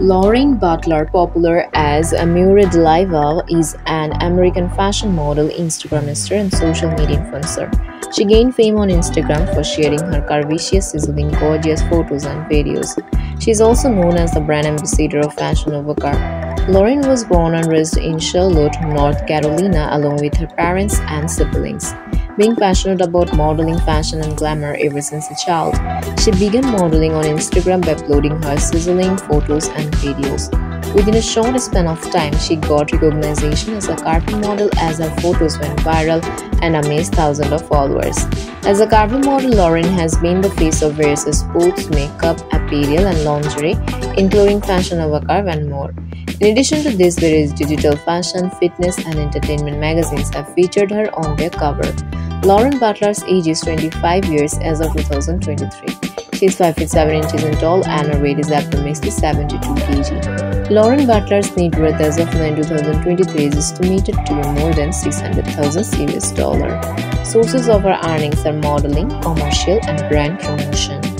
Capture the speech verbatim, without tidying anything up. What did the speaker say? Lauren Butler, popular as Amira Delaval, is an American fashion model, Instagrammer, and social media influencer. She gained fame on Instagram for sharing her curvaceous, sizzling, gorgeous photos and videos. She is also known as the brand ambassador of Fashion Nova. Lauren was born and raised in Charlotte, North Carolina, along with her parents and siblings. Being passionate about modeling, fashion and glamour ever since a child, she began modeling on Instagram by uploading her sizzling photos and videos. Within a short span of time, she got recognition as a cartoon model as her photos went viral and amazed thousands of followers. As a cartoon model, Lauren has been the face of various sports, makeup, apparel and lingerie, including Fashion Nova and more. In addition to this, various digital fashion, fitness and entertainment magazines have featured her on their cover. Lauren Butler's age is twenty-five years as of two thousand twenty-three. She is five feet seven inches and tall, and her weight is approximately seventy-two kilograms. Lauren Butler's net worth as of nine two thousand twenty-three is estimated to be more than six hundred thousand U S dollars. Sources of her earnings are modeling, commercial, and brand promotion.